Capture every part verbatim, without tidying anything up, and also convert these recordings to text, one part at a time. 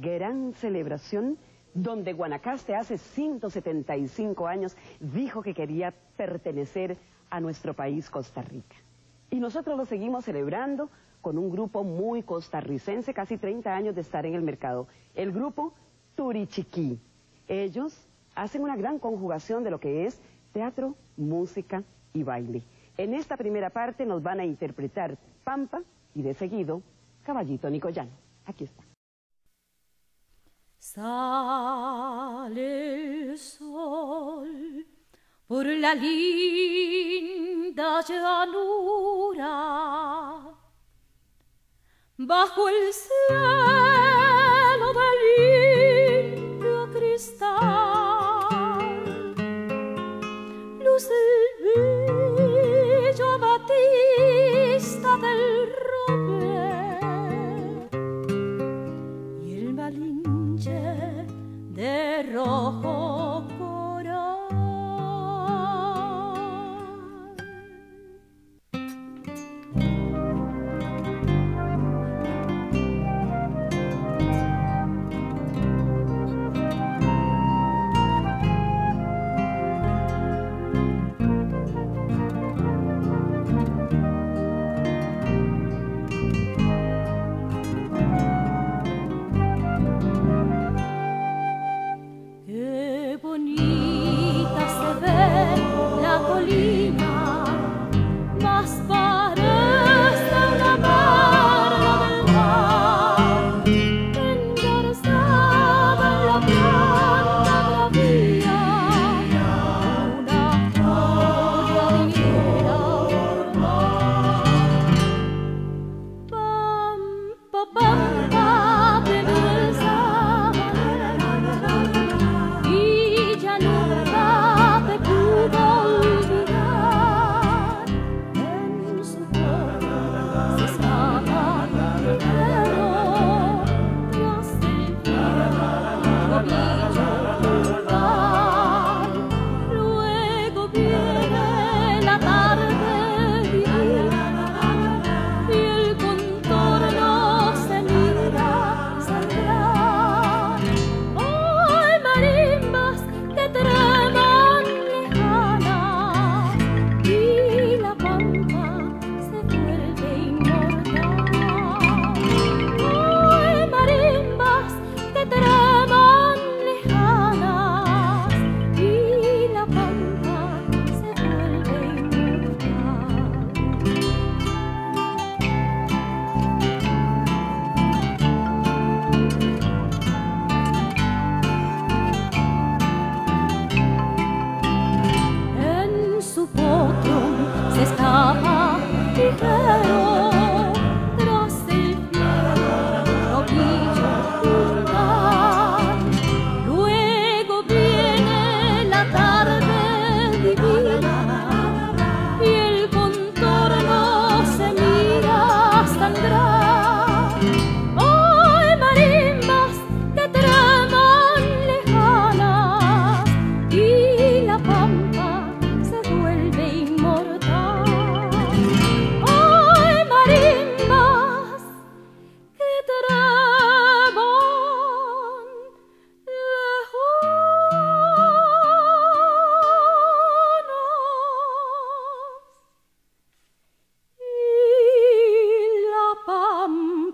gran celebración donde Guanacaste hace ciento setenta y cinco años dijo que quería pertenecer a nuestro país Costa Rica. Y nosotros lo seguimos celebrando con un grupo muy costarricense, casi treinta años de estar en el mercado, el grupo Turichiquí. Ellos hacen una gran conjugación de lo que es teatro, música y baile. En esta primera parte nos van a interpretar Pampa y de seguido Caballito Nicoyán. Aquí está. Sale el sol por la linda llanura, bajo el cielo de limpio cristal, luz del brillo batista del roble y el malinche de rojo coral.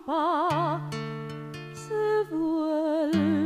Pampa se vuelve.